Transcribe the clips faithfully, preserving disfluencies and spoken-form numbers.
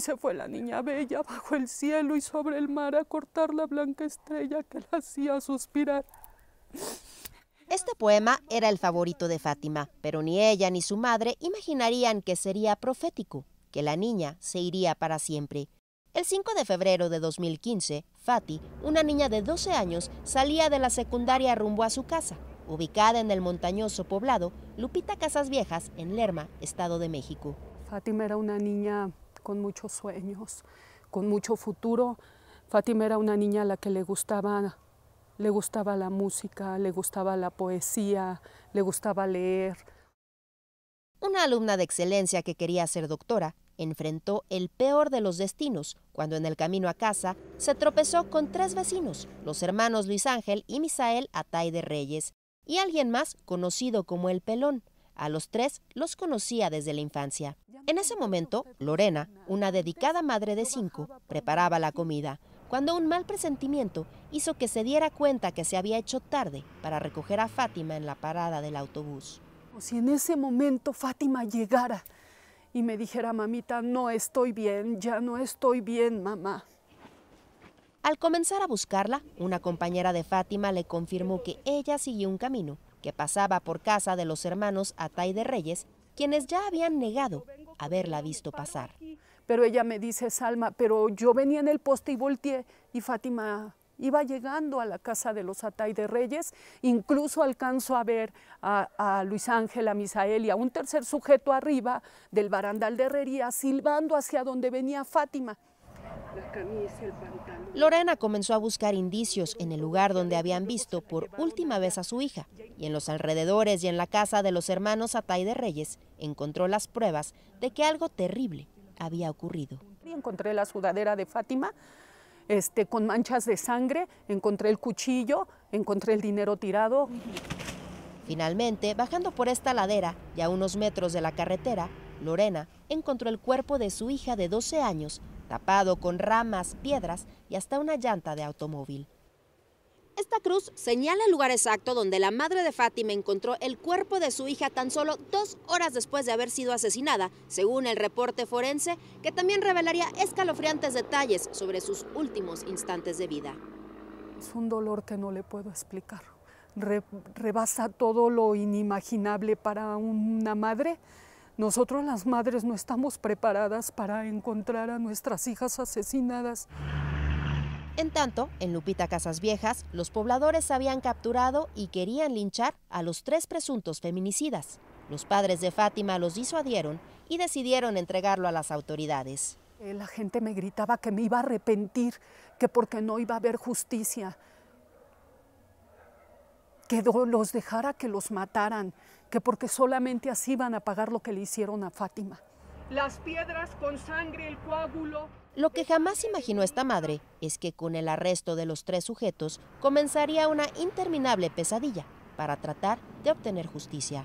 Y se fue la niña bella bajo el cielo y sobre el mar a cortar la blanca estrella que la hacía suspirar. Este poema era el favorito de Fátima, pero ni ella ni su madre imaginarían que sería profético, que la niña se iría para siempre. El cinco de febrero de dos mil quince, Fati, una niña de doce años, salía de la secundaria rumbo a su casa, ubicada en el montañoso poblado Lupita Casas Viejas, en Lerma, Estado de México. Fátima era una niña con muchos sueños, con mucho futuro. Fátima era una niña a la que le gustaba, le gustaba la música, le gustaba la poesía, le gustaba leer. Una alumna de excelencia que quería ser doctora, enfrentó el peor de los destinos cuando en el camino a casa se tropezó con tres vecinos, los hermanos Luis Ángel y Misael Atayde Reyes, y alguien más conocido como El Pelón. A los tres los conocía desde la infancia. En ese momento, Lorena, una dedicada madre de cinco, preparaba la comida, cuando un mal presentimiento hizo que se diera cuenta que se había hecho tarde para recoger a Fátima en la parada del autobús. Si en ese momento Fátima llegara y me dijera, mamita, no estoy bien, ya no estoy bien, mamá. Al comenzar a buscarla, una compañera de Fátima le confirmó que ella siguió un camino que pasaba por casa de los hermanos Atayde Reyes, quienes ya habían negado haberla visto pasar. Pero ella me dice, Salma, pero yo venía en el poste y volteé, y Fátima iba llegando a la casa de los Atayde Reyes, incluso alcanzó a ver a, a Luis Ángel, a Misael y a un tercer sujeto arriba del barandal de herrería, silbando hacia donde venía Fátima. La camisa, el pantalón. Lorena comenzó a buscar indicios en el lugar donde habían visto por última vez a su hija, y en los alrededores y en la casa de los hermanos Atayde Reyes encontró las pruebas de que algo terrible había ocurrido. Encontré la sudadera de Fátima, Este, con manchas de sangre, encontré el cuchillo, encontré el dinero tirado. Finalmente, bajando por esta ladera y a unos metros de la carretera, Lorena encontró el cuerpo de su hija de doce años, tapado con ramas, piedras y hasta una llanta de automóvil. Esta cruz señala el lugar exacto donde la madre de Fátima encontró el cuerpo de su hija tan solo dos horas después de haber sido asesinada, según el reporte forense, que también revelaría escalofriantes detalles sobre sus últimos instantes de vida. Es un dolor que no le puedo explicar. Re- rebasa todo lo inimaginable para una madre. Nosotros las madres no estamos preparadas para encontrar a nuestras hijas asesinadas. En tanto, en Lupita Casas Viejas, los pobladores habían capturado y querían linchar a los tres presuntos feminicidas. Los padres de Fátima los disuadieron y decidieron entregarlo a las autoridades. La gente me gritaba que me iba a arrepentir, que porque no iba a haber justicia, que los dejara que los mataran, que porque solamente así iban a pagar lo que le hicieron a Fátima. Las piedras con sangre, el coágulo. Lo que jamás imaginó esta madre es que con el arresto de los tres sujetos comenzaría una interminable pesadilla para tratar de obtener justicia.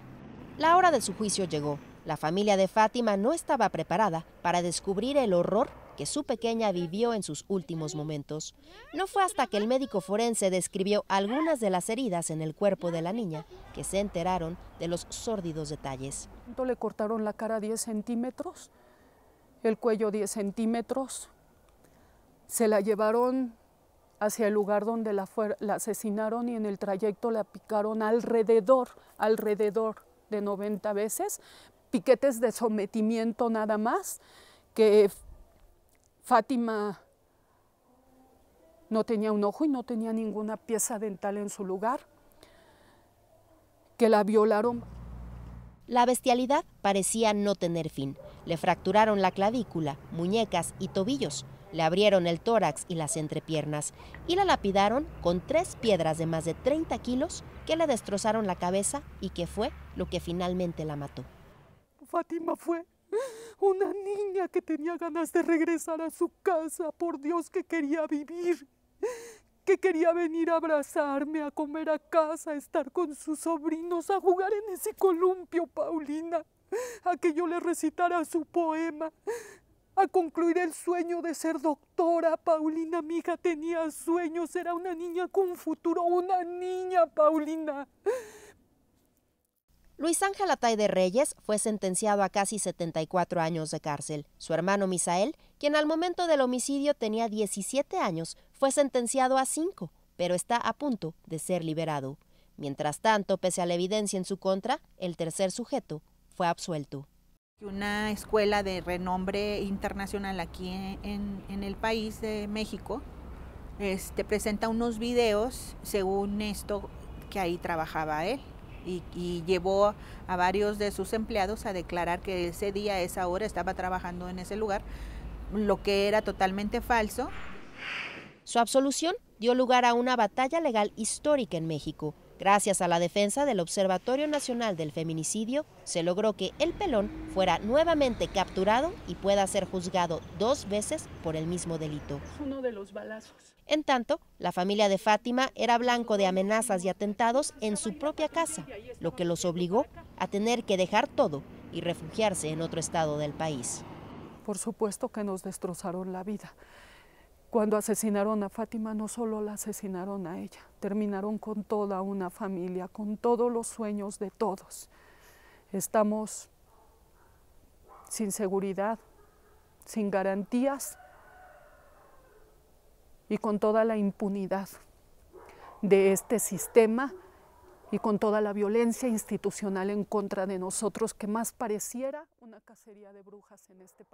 La hora de su juicio llegó. La familia de Fátima no estaba preparada para descubrir el horror que su pequeña vivió en sus últimos momentos. No fue hasta que el médico forense describió algunas de las heridas en el cuerpo de la niña que se enteraron de los sórdidos detalles. Le cortaron la cara diez centímetros, el cuello diez centímetros, se la llevaron hacia el lugar donde la, la asesinaron y en el trayecto la picaron alrededor, alrededor de noventa veces, piquetes de sometimiento nada más, que Fátima no tenía un ojo y no tenía ninguna pieza dental en su lugar, que la violaron. La bestialidad parecía no tener fin. Le fracturaron la clavícula, muñecas y tobillos, le abrieron el tórax y las entrepiernas y la lapidaron con tres piedras de más de treinta kilos que le destrozaron la cabeza y que fue lo que finalmente la mató. Fátima fue una niña que tenía ganas de regresar a su casa, por Dios, que quería vivir, que quería venir a abrazarme, a comer a casa, a estar con sus sobrinos, a jugar en ese columpio, Paulina, a que yo le recitara su poema, a concluir el sueño de ser doctora. Paulina, mi hija tenía sueños, era una niña con futuro, una niña, Paulina. Luis Ángel Atayde Reyes fue sentenciado a casi setenta y cuatro años de cárcel. Su hermano Misael, quien al momento del homicidio tenía diecisiete años, fue sentenciado a cinco, pero está a punto de ser liberado. Mientras tanto, pese a la evidencia en su contra, el tercer sujeto fue absuelto. Una escuela de renombre internacional aquí en, en, en el país de México este, presenta unos videos, según esto, que ahí trabajaba él. Y, y llevó a varios de sus empleados a declarar que ese día, a esa hora, estaba trabajando en ese lugar, lo que era totalmente falso. Su absolución dio lugar a una batalla legal histórica en México. Gracias a la defensa del Observatorio Nacional del Feminicidio, se logró que El Pelón fuera nuevamente capturado y pueda ser juzgado dos veces por el mismo delito. Uno de los balazos. En tanto, la familia de Fátima era blanco de amenazas y atentados en su propia casa, lo que los obligó a tener que dejar todo y refugiarse en otro estado del país. Por supuesto que nos destrozaron la vida. Cuando asesinaron a Fátima, no solo la asesinaron a ella, terminaron con toda una familia, con todos los sueños de todos. Estamos sin seguridad, sin garantías y con toda la impunidad de este sistema y con toda la violencia institucional en contra de nosotros, que más pareciera una cacería de brujas en este país.